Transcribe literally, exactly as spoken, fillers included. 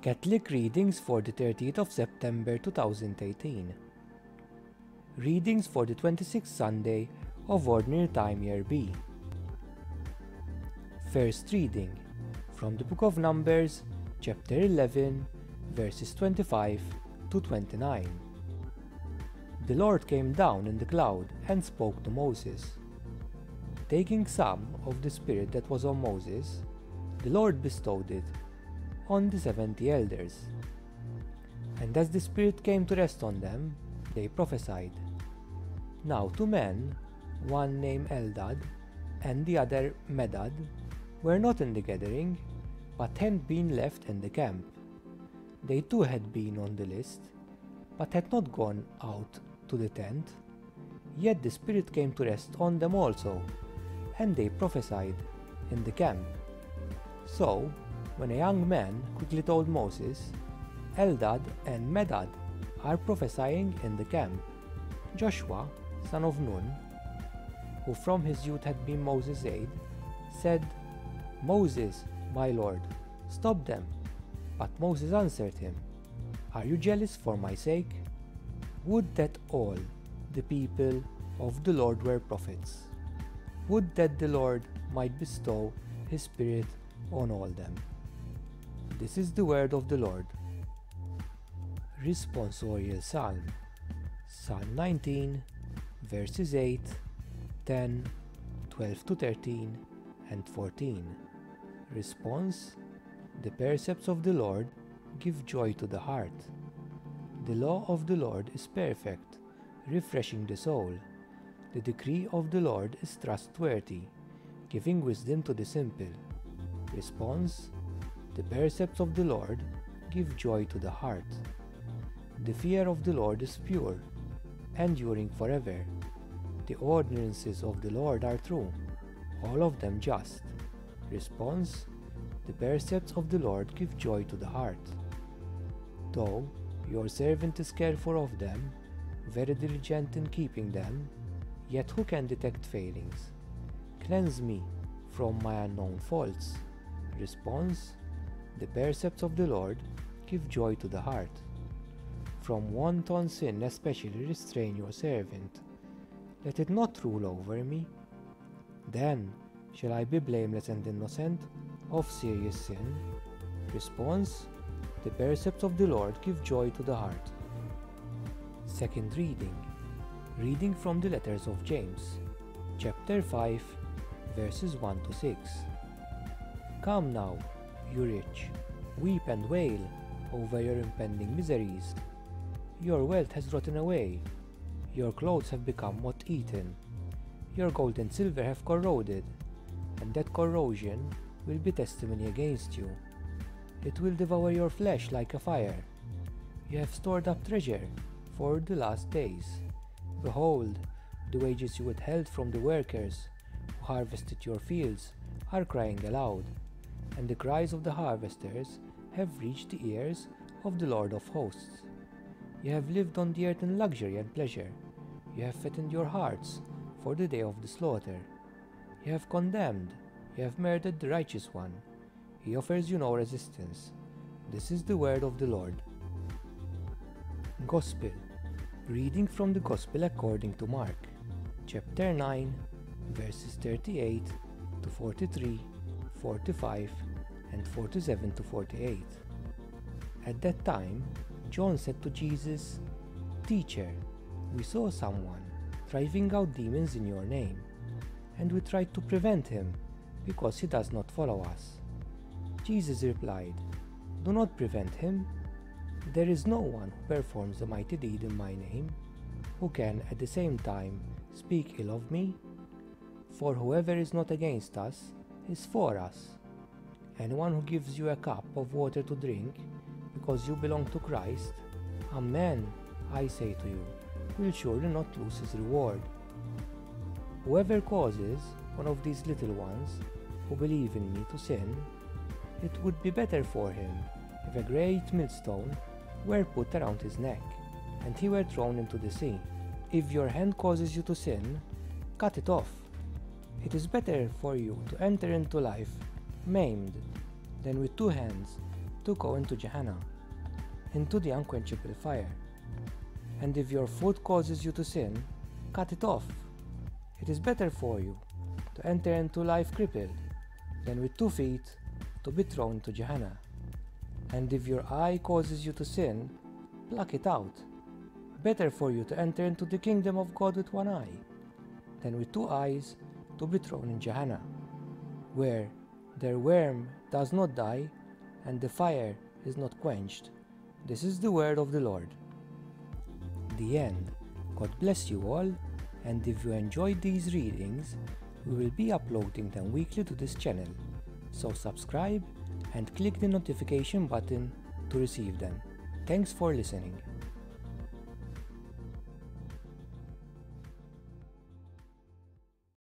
Catholic readings for the thirtieth of September two thousand eighteen. Readings for the twenty-sixth Sunday of Ordinary Time, Year B. First reading from the Book of Numbers, chapter eleven, verses twenty-five to twenty-nine. The Lord came down in the cloud and spoke to Moses. Taking some of the Spirit that was on Moses, the Lord bestowed it on the seventy elders. And as the Spirit came to rest on them, they prophesied. Now two men, one named Eldad and the other Medad, were not in the gathering, but had been left in the camp. They too had been on the list, but had not gone out to the tent. Yet the Spirit came to rest on them also, and they prophesied in the camp. So, when a young man quickly told Moses, "Eldad and Medad are prophesying in the camp," Joshua, son of Nun, who from his youth had been Moses' aide, said, "Moses, my lord, stop them." But Moses answered him, "Are you jealous for my sake? Would that all the people of the Lord were prophets. Would that the Lord might bestow his Spirit on all them." This is the word of the Lord. Responsorial Psalm, Psalm nineteen, verses eight, ten, twelve to thirteen, and fourteen. Response: the precepts of the Lord give joy to the heart. The law of the Lord is perfect, refreshing the soul. The decree of the Lord is trustworthy, giving wisdom to the simple. Response: the precepts of the Lord give joy to the heart. The fear of the Lord is pure, enduring forever. The ordinances of the Lord are true, all of them just. Response: the precepts of the Lord give joy to the heart. Though your servant is careful of them, very diligent in keeping them, yet who can detect failings? Cleanse me from my unknown faults. Response: the precepts of the Lord give joy to the heart. From wanton sin especially restrain your servant. Let it not rule over me. Then shall I be blameless and innocent of serious sin. Response: the precepts of the Lord give joy to the heart. Second reading. Reading from the letters of James, chapter five, verses one to six. Come now, you rich, weep and wail over your impending miseries. Your wealth has rotten away, your clothes have become moth-eaten, your gold and silver have corroded, and that corrosion will be testimony against you. It will devour your flesh like a fire. You have stored up treasure for the last days. Behold, the wages you withheld from the workers who harvested your fields are crying aloud, and the cries of the harvesters have reached the ears of the Lord of hosts. You have lived on the earth in luxury and pleasure. You have fattened your hearts for the day of the slaughter. You have condemned, you have murdered the righteous one. He offers you no resistance. This is the word of the Lord. Gospel. Reading from the Gospel according to Mark, chapter nine, verses thirty-eight to forty-three, forty-five, and forty-seven to forty-eight. At that time, John said to Jesus, "Teacher, we saw someone driving out demons in your name, and we tried to prevent him because he does not follow us." Jesus replied, "Do not prevent him. There is no one who performs a mighty deed in my name who can at the same time speak ill of me. For whoever is not against us is for us. Anyone who gives you a cup of water to drink because you belong to Christ, amen, I say to you, will surely not lose his reward. Whoever causes one of these little ones who believe in me to sin, it would be better for him if a great millstone were put around his neck, and he were thrown into the sea. If your hand causes you to sin, cut it off. It is better for you to enter into life maimed than with two hands to go into Gehenna, into the unquenchable fire. And if your food causes you to sin, cut it off. It is better for you to enter into life crippled than with two feet to be thrown into Gehenna. And if your eye causes you to sin, pluck it out. Better for you to enter into the kingdom of God with one eye than with two eyes to be thrown in Gehenna, where their worm does not die and the fire is not quenched. This is the word of the Lord. The end. God bless you all, and if you enjoyed these readings, we will be uploading them weekly to this channel, so subscribe and click the notification button to receive them. Thanks for listening.